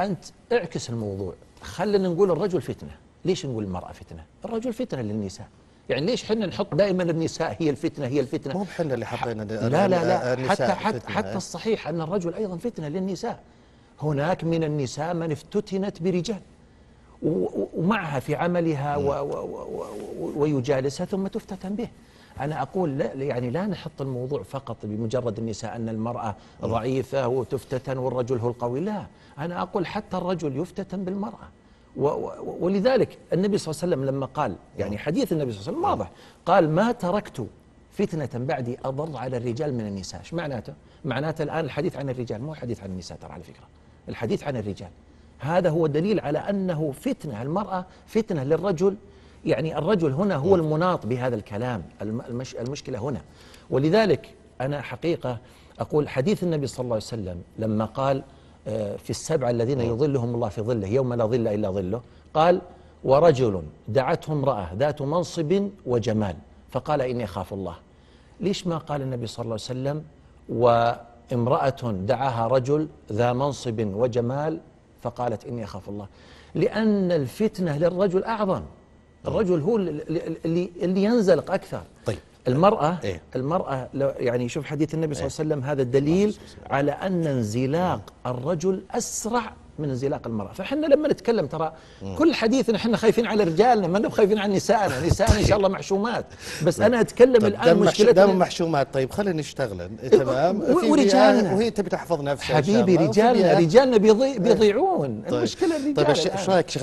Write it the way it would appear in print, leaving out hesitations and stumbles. أنت اعكس الموضوع، خلينا نقول الرجل فتنة، ليش نقول المرأة فتنة؟ الرجل فتنة للنساء، يعني ليش حنا نحط دائما النساء هي الفتنة هي الفتنة؟ مو بحنا اللي حطينا لا لا لا، حتى الصحيح أن الرجل أيضا فتنة للنساء. هناك من النساء من افتتنت برجال ومعها في عملها ويجالسها ثم تفتتن به. أنا أقول لا، يعني لا نحط الموضوع فقط بمجرد النساء أن المرأة ضعيفة وتفتتن والرجل هو القوي، لا، أنا أقول حتى الرجل يفتتن بالمرأة. ولذلك النبي صلى الله عليه وسلم لما قال، يعني حديث النبي صلى الله عليه وسلم واضح، قال ما تركت فتنة بعدي أضر على الرجال من النساء. إيش معناته؟ معناته الآن الحديث عن الرجال، مو الحديث عن النساء ترى على فكرة، الحديث عن الرجال. هذا هو دليل على أنه فتنة، المرأة فتنة للرجل، يعني الرجل هنا هو المناط بهذا الكلام، المشكلة هنا. ولذلك أنا حقيقة أقول حديث النبي صلى الله عليه وسلم لما قال في السبعة الذين يظلهم الله في ظله يوم لا ظل إلا ظله، قال ورجل دعته امرأة ذات منصب وجمال فقال إني أخاف الله. ليش ما قال النبي صلى الله عليه وسلم وامرأة دعاها رجل ذا منصب وجمال فقالت إني أخاف الله؟ لأن الفتنة للرجل أعظم، الرجل هو اللي ينزلق أكثر. طيب المرأة إيه؟ المرأة يعني شوف حديث النبي صلى الله عليه وسلم هذا الدليل على أن انزلاق الرجل أسرع من انزلاق المرأة. فحنا لما نتكلم ترى كل حديث نحن خايفين على رجالنا، ما خايفين على نسائنا، نسائنا إن شاء الله محشومات، بس أنا أتكلم طيب الآن مشكلتنا دام محشومات. طيب خلينا نشتغل تمام ورجالنا، وهي تبي تحفظ نفسها حبيبي، رجالنا بيضيعون. طيب المشكلة الرجال. طيب إيش رأيك